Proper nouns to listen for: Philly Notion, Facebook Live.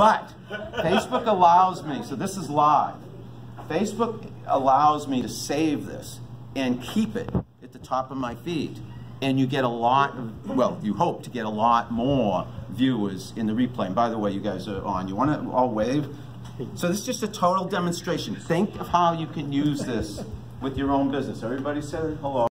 But Facebook allows me, so this is live. Facebook allows me to save this and keep it at the top of my feed. And you get a lot of, well, you hope to get a lot more viewers in the replay. And by the way, you guys are on. You want to all wave? So this is just a total demonstration. Think of how you can use this with your own business. Everybody say hello.